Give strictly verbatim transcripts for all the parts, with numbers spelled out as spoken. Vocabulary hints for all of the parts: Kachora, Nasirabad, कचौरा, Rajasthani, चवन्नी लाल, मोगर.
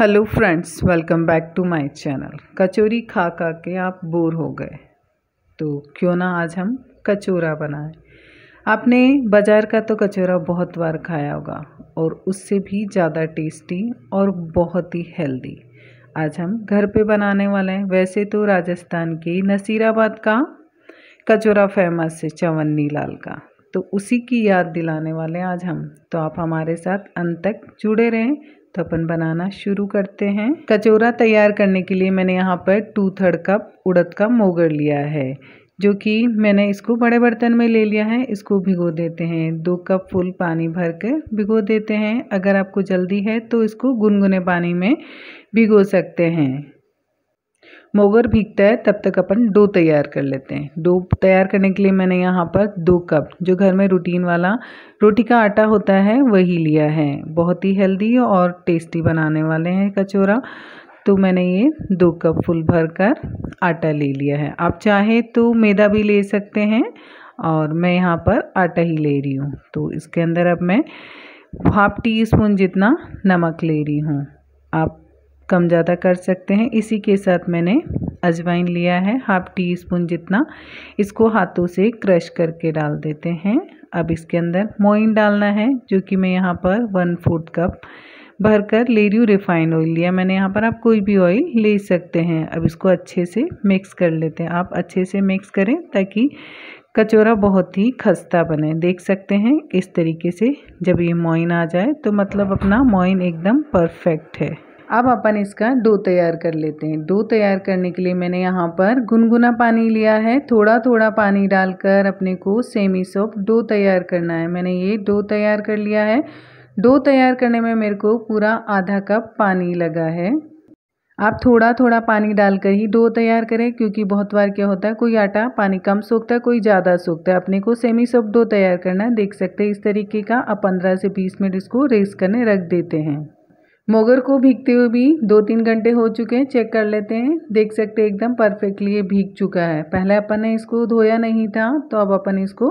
Hello friends, welcome back to my channel. कचौरी खा खा के आप बोर हो गए तो क्यों ना आज हम कचौरा बनाएं। आपने बाज़ार का तो कचौरा बहुत बार खाया होगा और उससे भी ज़्यादा टेस्टी और बहुत ही हेल्दी आज हम घर पे बनाने वाले हैं। वैसे तो राजस्थान के नसीराबाद का कचौरा फेमस है, चवन्नी लाल का, तो उसी की याद दिलाने वाले आज हम। तो आप हमारे साथ अंत तक जुड़े रहें। तो अपन बनाना शुरू करते हैं। कचौरा तैयार करने के लिए मैंने यहाँ पर टू थर्ड कप उड़द का मोगर लिया है, जो कि मैंने इसको बड़े बर्तन में ले लिया है। इसको भिगो देते हैं, दो कप फुल पानी भर के भिगो देते हैं। अगर आपको जल्दी है तो इसको गुनगुने पानी में भिगो सकते हैं। मोगर भीगता है तब तक अपन डो तैयार कर लेते हैं। डो तैयार करने के लिए मैंने यहाँ पर दो कप, जो घर में रूटीन वाला रोटी का आटा होता है, वही लिया है। बहुत ही हेल्दी और टेस्टी बनाने वाले हैं कचौरा। तो मैंने ये दो कप फुल भर कर आटा ले लिया है। आप चाहे तो मैदा भी ले सकते हैं और मैं यहाँ पर आटा ही ले रही हूँ। तो इसके अंदर अब मैं हाफ टी स्पून जितना नमक ले रही हूँ, आप कम ज़्यादा कर सकते हैं। इसी के साथ मैंने अजवाइन लिया है, हाफ टी स्पून जितना। इसको हाथों से क्रश करके डाल देते हैं। अब इसके अंदर मोइन डालना है, जो कि मैं यहाँ पर वन फोर्थ कप भर कर ले रही हूँ। रिफाइंड ऑयल लिया मैंने यहाँ पर, आप कोई भी ऑयल ले सकते हैं। अब इसको अच्छे से मिक्स कर लेते हैं। आप अच्छे से मिक्स करें ताकि कचौरा बहुत ही खस्ता बने। देख सकते हैं इस तरीके से, जब ये मोइन आ जाए तो मतलब अपना मोइन एकदम परफेक्ट है। अब अपन इसका डो तैयार कर लेते हैं। डो तैयार करने के लिए मैंने यहाँ पर गुनगुना पानी लिया है। थोड़ा थोड़ा पानी डालकर अपने को सेमी सॉफ्ट डो तैयार करना है। मैंने ये डो तैयार कर लिया है। डो तैयार करने में मेरे को पूरा आधा कप पानी लगा है। आप थोड़ा थोड़ा पानी डालकर ही डो तैयार करें, क्योंकि बहुत बार क्या होता है, कोई आटा पानी कम सोखता है, कोई ज़्यादा सोखता है। अपने को सेमी सॉफ्ट डो तैयार करना है। देख सकते हैं इस तरीके का। आप पंद्रह से बीस मिनट इसको रेस्ट करने रख देते हैं। मोगर को भीगते हुए भी दो तीन घंटे हो चुके हैं, चेक कर लेते हैं। देख सकते हैं एकदम परफेक्टली ये भीग चुका है। पहले अपन ने इसको धोया नहीं था, तो अब अपन इसको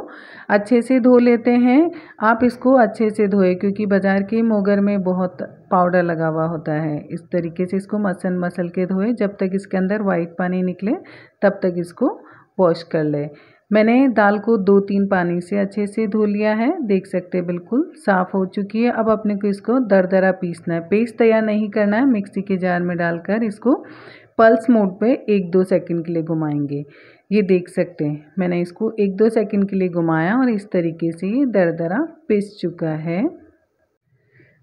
अच्छे से धो लेते हैं। आप इसको अच्छे से धोए, क्योंकि बाज़ार के मोगर में बहुत पाउडर लगा हुआ होता है। इस तरीके से इसको मसन मसल के धोए। जब तक इसके अंदर वाइट पानी निकले तब तक इसको वॉश कर ले। मैंने दाल को दो तीन पानी से अच्छे से धो लिया है। देख सकते हैं बिल्कुल साफ़ हो चुकी है। अब अपने को इसको दरदरा पीसना है। पेस्ट तैयार नहीं करना है। मिक्सी के जार में डालकर इसको पल्स मोड पे एक दो सेकंड के लिए घुमाएंगे। ये देख सकते हैं मैंने इसको एक दो सेकंड के लिए घुमाया और इस तरीके से ये दरदरा पीस चुका है।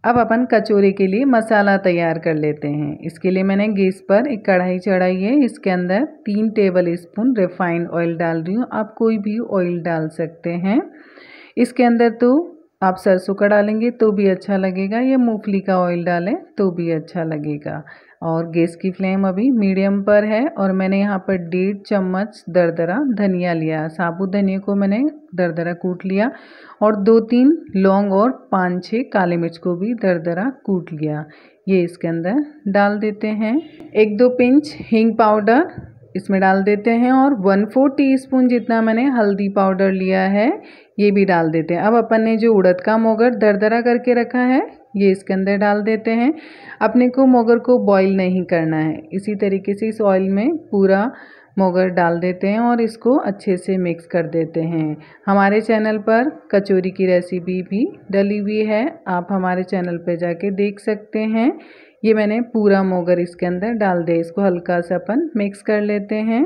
अब अपन कचौरे के लिए मसाला तैयार कर लेते हैं। इसके लिए मैंने गैस पर एक कढ़ाई चढ़ाई है। इसके अंदर तीन टेबल स्पून रिफाइंड ऑयल डाल रही हूँ। आप कोई भी ऑयल डाल सकते हैं। इसके अंदर तो आप सरसों का डालेंगे तो भी अच्छा लगेगा, या मूंगफली का ऑयल डालें तो भी अच्छा लगेगा। और गैस की फ्लेम अभी मीडियम पर है। और मैंने यहाँ पर डेढ़ चम्मच दरदरा धनिया लिया। साबुत धनिया को मैंने दरदरा कूट लिया और दो तीन लौंग और पाँच छः काली मिर्च को भी दरदरा कूट लिया। ये इसके अंदर डाल देते हैं। एक दो पिंच हींग पाउडर इसमें डाल देते हैं और वन फोर टी स्पून जितना मैंने हल्दी पाउडर लिया है, ये भी डाल देते हैं। अब अपन ने जो उड़द का मोगर दरदरा करके रखा है, ये इसके अंदर डाल देते हैं। अपने को मोगर को बॉईल नहीं करना है। इसी तरीके से इस ऑयल में पूरा मोगर डाल देते हैं और इसको अच्छे से मिक्स कर देते हैं। हमारे चैनल पर कचौरी की रेसिपी भी डली हुई है, आप हमारे चैनल पर जाके देख सकते हैं। ये मैंने पूरा मोगर इसके अंदर डाल दिया। इसको हल्का सा अपन मिक्स कर लेते हैं।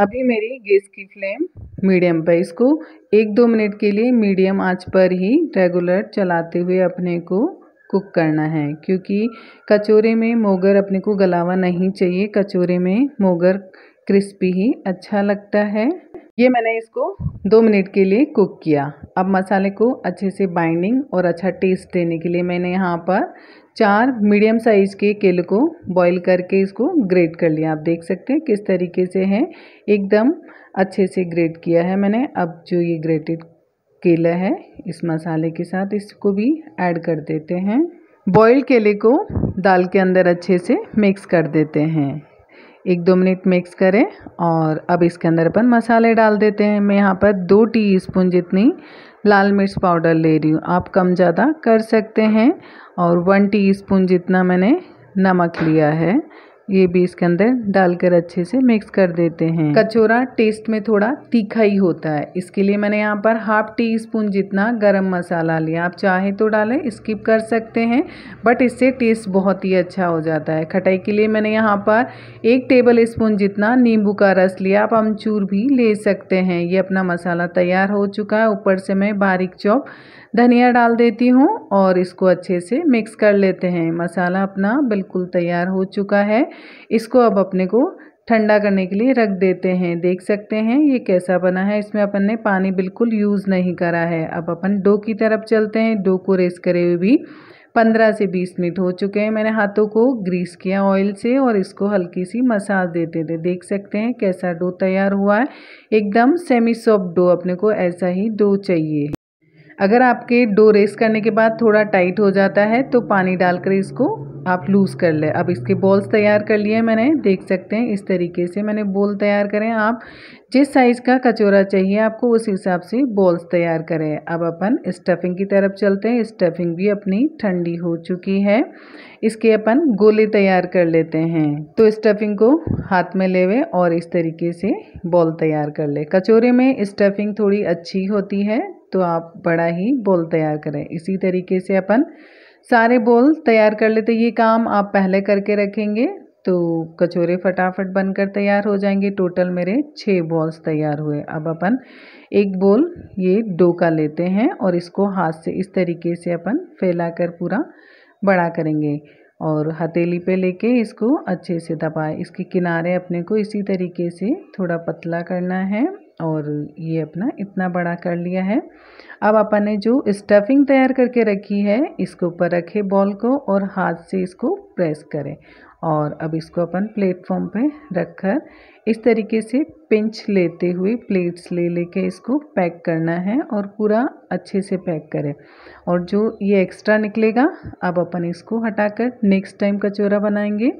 अभी मेरी गैस की फ्लेम मीडियम पर, इसको एक दो मिनट के लिए मीडियम आंच पर ही रेगुलर चलाते हुए अपने को कुक करना है, क्योंकि कचौरे में मोगर अपने को गलावा नहीं चाहिए। कचौरे में मोगर क्रिस्पी ही अच्छा लगता है। ये मैंने इसको दो मिनट के लिए कुक किया। अब मसाले को अच्छे से बाइंडिंग और अच्छा टेस्ट देने के लिए मैंने यहाँ पर चार मीडियम साइज़ के केले को बॉईल करके इसको ग्रेट कर लिया। आप देख सकते हैं किस तरीके से है, एकदम अच्छे से ग्रेट किया है मैंने। अब जो ये ग्रेटेड केला है इस मसाले के साथ इसको भी ऐड कर देते हैं। बॉइल्ड केले को दाल के अंदर अच्छे से मिक्स कर देते हैं। एक दो मिनट मिक्स करें और अब इसके अंदर अपन मसाले डाल देते हैं। मैं यहाँ पर दो टीस्पून जितनी लाल मिर्च पाउडर ले रही हूँ, आप कम ज़्यादा कर सकते हैं। और वन टीस्पून जितना मैंने नमक लिया है, ये भी इसके अंदर डालकर अच्छे से मिक्स कर देते हैं। कचौरा टेस्ट में थोड़ा तीखा ही होता है, इसके लिए मैंने यहाँ पर हाफ टी स्पून जितना गरम मसाला लिया। आप चाहे तो डालें, स्किप कर सकते हैं, बट इससे टेस्ट बहुत ही अच्छा हो जाता है। खटाई के लिए मैंने यहाँ पर एक टेबल स्पून जितना नींबू का रस लिया। आप अमचूर भी ले सकते हैं। ये अपना मसाला तैयार हो चुका है। ऊपर से मैं बारीक चॉप धनिया डाल देती हूँ और इसको अच्छे से मिक्स कर लेते हैं। मसाला अपना बिल्कुल तैयार हो चुका है। इसको अब अपने को ठंडा करने के लिए रख देते हैं। देख सकते हैं ये कैसा बना है। इसमें अपन ने पानी बिल्कुल यूज़ नहीं करा है। अब अपन डो की तरफ चलते हैं। डो को रेस्ट करे हुए भी पंद्रह से बीस मिनट हो चुके हैं। मैंने हाथों को ग्रीस किया ऑयल से और इसको हल्की सी मसाज देते थे। देख सकते हैं कैसा डो तैयार हुआ है। एकदम सेमी सॉफ्ट डो, अपने को ऐसा ही डो चाहिए। अगर आपके डो रेस करने के बाद थोड़ा टाइट हो जाता है तो पानी डालकर इसको आप लूज़ कर ले। अब इसके बॉल्स तैयार कर लिए मैंने। देख सकते हैं इस तरीके से मैंने बॉल तैयार करें। आप जिस साइज़ का कचौरा चाहिए आपको उस हिसाब से बॉल्स तैयार करें। अब अपन स्टफिंग की तरफ चलते हैं। स्टफिंग भी अपनी ठंडी हो चुकी है। इसके अपन गोले तैयार कर लेते हैं। तो स्टफिंग को हाथ में लेवे और इस तरीके से बॉल तैयार कर ले। कचौरे में स्टफिंग थोड़ी अच्छी होती है तो आप बड़ा ही बॉल तैयार करें। इसी तरीके से अपन सारे बॉल तैयार कर लेते। ये काम आप पहले करके रखेंगे तो कचौरे फटाफट बनकर तैयार हो जाएंगे। टोटल मेरे छः बॉल्स तैयार हुए। अब अपन एक बॉल ये डो का लेते हैं और इसको हाथ से इस तरीके से अपन फैलाकर पूरा बड़ा करेंगे और हथेली पे लेके इसको अच्छे से दबाएं। इसके किनारे अपने को इसी तरीके से थोड़ा पतला करना है और ये अपना इतना बड़ा कर लिया है। अब अपन ने जो स्टफिंग तैयार करके रखी है इसके ऊपर रखे बॉल को और हाथ से इसको प्रेस करें और अब इसको अपन प्लेटफॉर्म पे रखकर इस तरीके से पिंच लेते हुए प्लेट्स ले लेके इसको पैक करना है और पूरा अच्छे से पैक करें। और जो ये एक्स्ट्रा निकलेगा अब अपन इसको हटाकर नेक्स्ट टाइम कचौरा बनाएंगे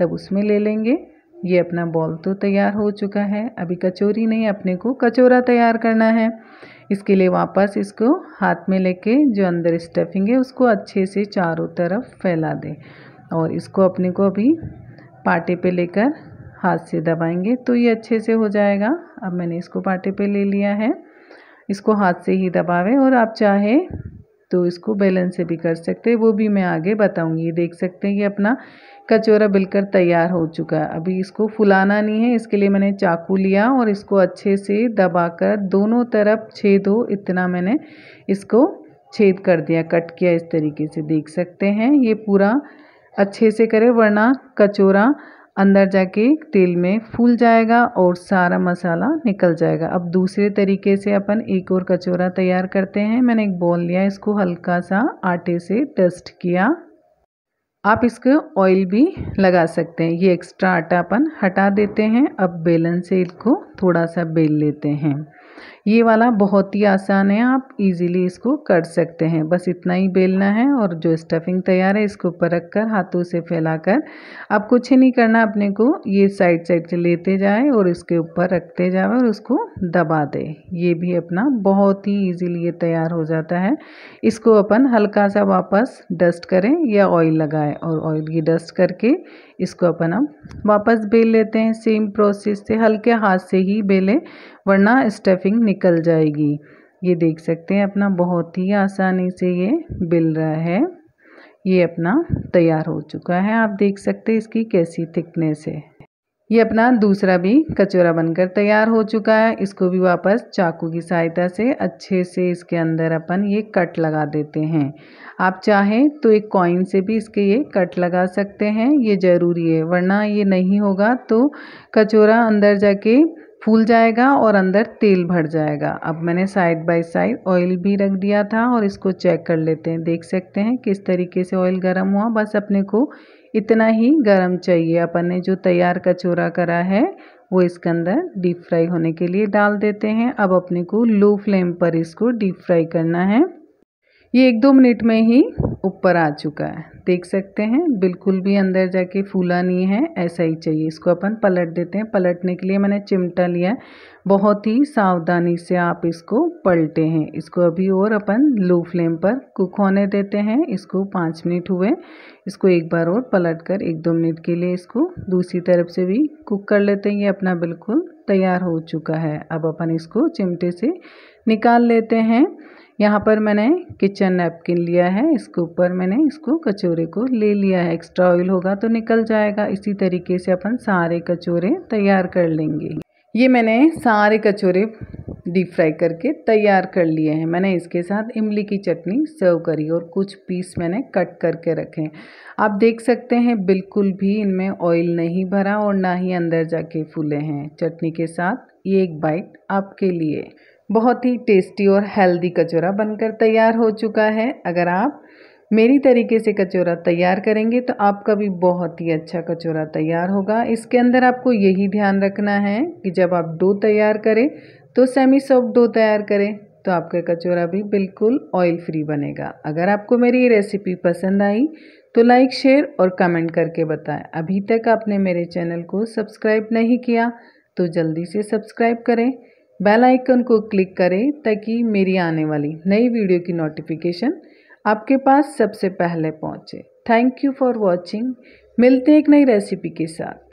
तब उसमें ले लेंगे। ये अपना बॉल तो तैयार हो चुका है। अभी कचौरी नहीं, अपने को कचौरा तैयार करना है। इसके लिए वापस इसको हाथ में लेके जो अंदर स्टफिंग है उसको अच्छे से चारों तरफ फैला दें और इसको अपने को अभी पाटे पे लेकर हाथ से दबाएंगे तो ये अच्छे से हो जाएगा। अब मैंने इसको पाटे पे ले लिया है। इसको हाथ से ही दबावें और आप चाहे तो इसको बैलेंस से भी कर सकते हैं, वो भी मैं आगे बताऊंगी। ये देख सकते हैं कि अपना कचौरा बिल्कुल तैयार हो चुका है। अभी इसको फुलाना नहीं है, इसके लिए मैंने चाकू लिया और इसको अच्छे से दबाकर दोनों तरफ छेद हो इतना मैंने इसको छेद कर दिया, कट किया इस तरीके से। देख सकते हैं ये पूरा अच्छे से करें वरना कचौरा अंदर जाके तेल में फूल जाएगा और सारा मसाला निकल जाएगा। अब दूसरे तरीके से अपन एक और कचौरा तैयार करते हैं। मैंने एक बॉल लिया, इसको हल्का सा आटे से डस्ट किया। आप इसको ऑयल भी लगा सकते हैं। ये एक्स्ट्रा आटा अपन हटा देते हैं। अब बेलन से इसको थोड़ा सा बेल लेते हैं। ये वाला बहुत ही आसान है, आप इजीली इसको कर सकते हैं। बस इतना ही बेलना है और जो स्टफिंग तैयार है इसको ऊपर रखकर हाथों से फैलाकर आप कुछ नहीं करना, अपने को ये साइड साइड से लेते जाए और इसके ऊपर रखते जाए और उसको दबा दे। ये भी अपना बहुत ही इजीली ये तैयार हो जाता है। इसको अपन हल्का सा वापस डस्ट करें या ऑयल लगाएं और ऑयल ये डस्ट करके इसको अपन अब वापस बेल लेते हैं। सेम प्रोसेस से हल्के हाथ से ही बेलें वरना स्टफिंग निकल जाएगी। ये देख सकते हैं अपना बहुत ही आसानी से ये बेल रहा है। ये अपना तैयार हो चुका है। आप देख सकते हैं इसकी कैसी थिकनेस है। ये अपना दूसरा भी कचौरा बनकर तैयार हो चुका है। इसको भी वापस चाकू की सहायता से अच्छे से इसके अंदर अपन ये कट लगा देते हैं। आप चाहें तो एक कॉइन से भी इसके ये कट लगा सकते हैं, ये ज़रूरी है वरना ये नहीं होगा तो कचौरा अंदर जाके फूल जाएगा और अंदर तेल भर जाएगा। अब मैंने साइड बाय साइड ऑयल भी रख दिया था और इसको चेक कर लेते हैं। देख सकते हैं किस तरीके से ऑयल गर्म हुआ। बस अपने को इतना ही गर्म चाहिए। अपन ने जो तैयार कचौरा करा है वो इसके अंदर डीप फ्राई होने के लिए डाल देते हैं। अब अपने को लो फ्लेम पर इसको डीप फ्राई करना है। ये एक दो मिनट में ही ऊपर आ चुका है, देख सकते हैं, बिल्कुल भी अंदर जाके फूला नहीं है, ऐसा ही चाहिए। इसको अपन पलट देते हैं। पलटने के लिए मैंने चिमटा लिया है, बहुत ही सावधानी से आप इसको पलटे हैं। इसको अभी और अपन लो फ्लेम पर कुक होने देते हैं। इसको पाँच मिनट हुए, इसको एक बार और पलट कर एक दो मिनट के लिए इसको दूसरी तरफ से भी कुक कर लेते हैं। ये अपना बिल्कुल तैयार हो चुका है। अब अपन इसको चिमटे से निकाल लेते हैं। यहाँ पर मैंने किचन नैपकिन लिया है, इसके ऊपर मैंने इसको कचौरे को ले लिया है। एक्स्ट्रा ऑयल होगा तो निकल जाएगा। इसी तरीके से अपन सारे कचौरे तैयार कर लेंगे। ये मैंने सारे कचौरे डीप फ्राई करके तैयार कर लिए हैं। मैंने इसके साथ इमली की चटनी सर्व करी और कुछ पीस मैंने कट करके रखे हैं। आप देख सकते हैं बिल्कुल भी इनमें ऑयल नहीं भरा और ना ही अंदर जाके फूले हैं। चटनी के साथ ये एक बाइट आपके लिए। बहुत ही टेस्टी और हेल्दी कचौरा बनकर तैयार हो चुका है। अगर आप मेरी तरीके से कचौरा तैयार करेंगे तो आपका भी बहुत ही अच्छा कचौरा तैयार होगा। इसके अंदर आपको यही ध्यान रखना है कि जब आप डो तैयार करें तो सेमी सॉफ्ट डो तैयार करें, तो आपका कचौरा भी बिल्कुल ऑयल फ्री बनेगा। अगर आपको मेरी ये रेसिपी पसंद आई तो लाइक, शेयर और कमेंट करके बताएं। अभी तक आपने मेरे चैनल को सब्सक्राइब नहीं किया तो जल्दी से सब्सक्राइब करें, बेल आइकन को क्लिक करें ताकि मेरी आने वाली नई वीडियो की नोटिफिकेशन आपके पास सबसे पहले पहुंचे। Thank you for watching. मिलते हैं एक नई रेसिपी के साथ।